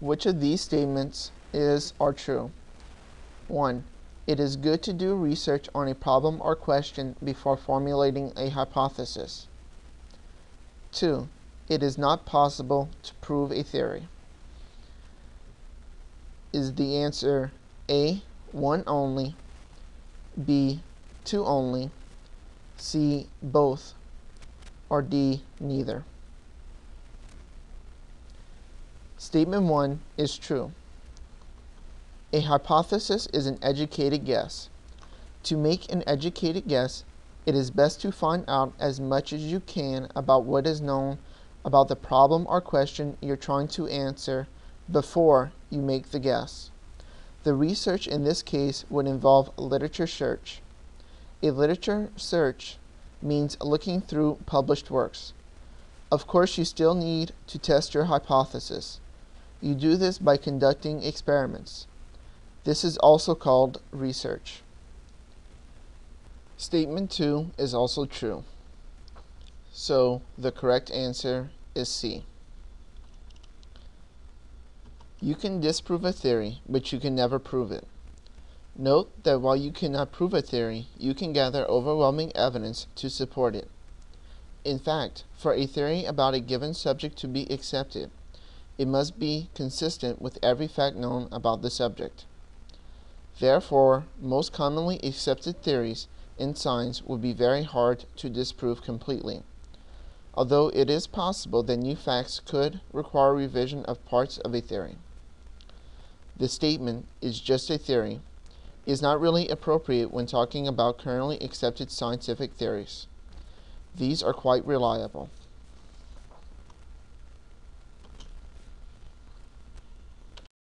Which of these statements are true? 1. It is good to do research on a problem or question before formulating a hypothesis. 2. It is not possible to prove a theory. Is the answer A, 1 only, B, 2 only, C, both, or D, neither? Statement 1 is true. A hypothesis is an educated guess. To make an educated guess, it is best to find out as much as you can about what is known about the problem or question you're trying to answer before you make the guess. The research in this case would involve literature search. A literature search means looking through published works. Of course, you still need to test your hypothesis. You do this by conducting experiments. This is also called research. Statement 2 is also true. So the correct answer is C. You can disprove a theory, but you can never prove it. Note that while you cannot prove a theory, you can gather overwhelming evidence to support it. In fact, for a theory about a given subject to be accepted, it must be consistent with every fact known about the subject. Therefore, most commonly accepted theories in science would be very hard to disprove completely, although it is possible that new facts could require revision of parts of a theory. The statement "is just a theory" is not really appropriate when talking about currently accepted scientific theories. These are quite reliable.